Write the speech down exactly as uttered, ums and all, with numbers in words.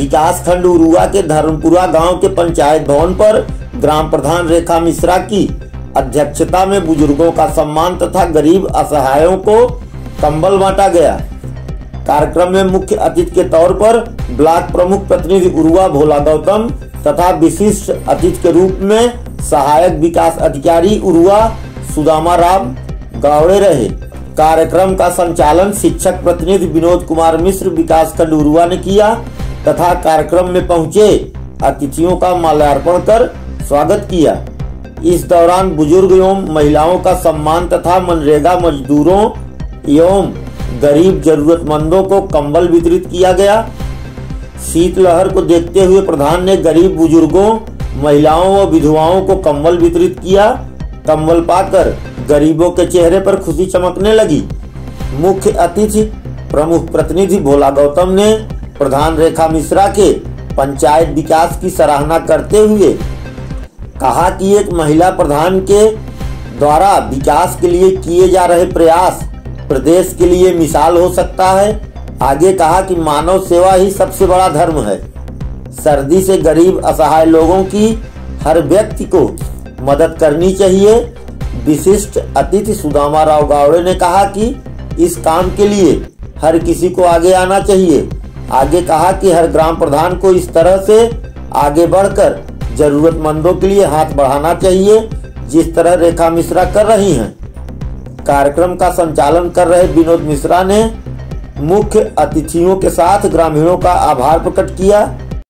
विकास खंड उरुआ के धर्मपुरा गांव के पंचायत भवन पर ग्राम प्रधान रेखा मिश्रा की अध्यक्षता में बुजुर्गों का सम्मान तथा गरीब असहायों को कंबल बांटा गया। कार्यक्रम में मुख्य अतिथि के तौर पर ब्लॉक प्रमुख प्रतिनिधि उरुआ भोला गौतम तथा विशिष्ट अतिथि के रूप में सहायक विकास अधिकारी उरुआ सुदामा राम गावड़े रहे। कार्यक्रम का संचालन शिक्षक प्रतिनिधि विनोद कुमार मिश्र विकास खंड उरुआ ने किया तथा कार्यक्रम में पहुंचे अतिथियों का माल्यार्पण कर स्वागत किया। इस दौरान बुजुर्ग एवं महिलाओं का सम्मान तथा मनरेगा मजदूरों एवं गरीब जरूरतमंदों को कंबल वितरित किया गया। शीतलहर को देखते हुए प्रधान ने गरीब बुजुर्गों, महिलाओं व विधवाओं को कंबल वितरित किया। कंबल पाकर गरीबों के चेहरे पर खुशी चमकने लगी। मुख्य अतिथि प्रमुख प्रतिनिधि भोला गौतम ने प्रधान रेखा मिश्रा के पंचायत विकास की सराहना करते हुए कहा कि एक महिला प्रधान के द्वारा विकास के लिए किए जा रहे प्रयास प्रदेश के लिए मिसाल हो सकता है। आगे कहा कि मानव सेवा ही सबसे बड़ा धर्म है। सर्दी से गरीब असहाय लोगों की हर व्यक्ति को मदद करनी चाहिए। विशिष्ट अतिथि सुदामा राव गावड़े ने कहा कि इस काम के लिए हर किसी को आगे आना चाहिए। आगे कहा कि हर ग्राम प्रधान को इस तरह से आगे बढ़कर जरूरतमंदों के लिए हाथ बढ़ाना चाहिए, जिस तरह रेखा मिश्रा कर रही हैं। कार्यक्रम का संचालन कर रहे विनोद मिश्रा ने मुख्य अतिथियों के साथ ग्रामीणों का आभार प्रकट किया।